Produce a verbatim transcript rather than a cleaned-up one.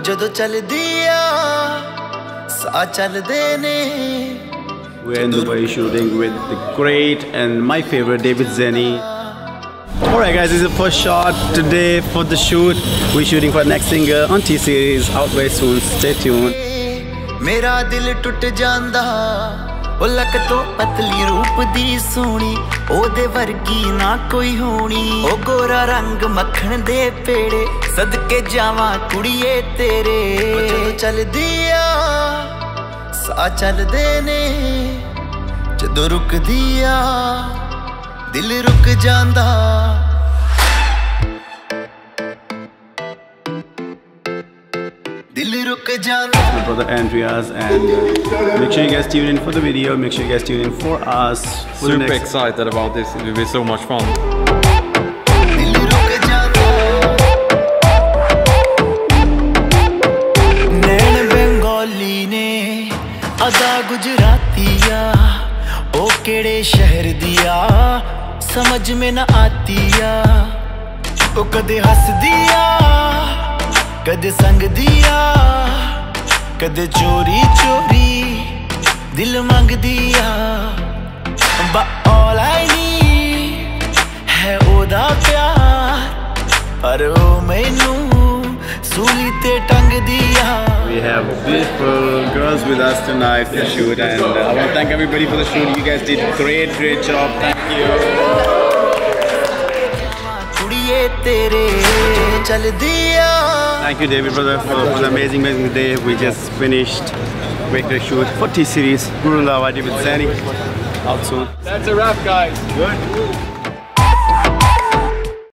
We're in Dubai shooting with the great and my favorite David Zennie. Alright guys, this is the first shot today for the shoot. We're shooting for the next single on T Series, out very soon, stay tuned. Mera dil tut janda o lak to patli roop di sohni ode vargi na koi honi o gora rang makhan de pede sadke jawa kudiye tere jadon chaldi a saa chalde ne jadon rukdi a dil ruk janda my brother Andreas, and uh, make sure you guys tune in for the video, make sure you guys tune in for us. For Super next... excited about this, it will be so much fun. कद संग दिया कद चोरी चोरी दिल मांग दिया but all I need है ओदा प्यार पर ओ मैनू सूली ते टंग दिया. We have beautiful girls with us tonight for the shoot, and uh, I want to thank everybody for the shoot. You guys did great great job. Thank you. Thank you David brother for an amazing amazing day. We just finished great shoot for T Series. Guru Randhawa, David Zennie. Out soon. That's a wrap guys. Good.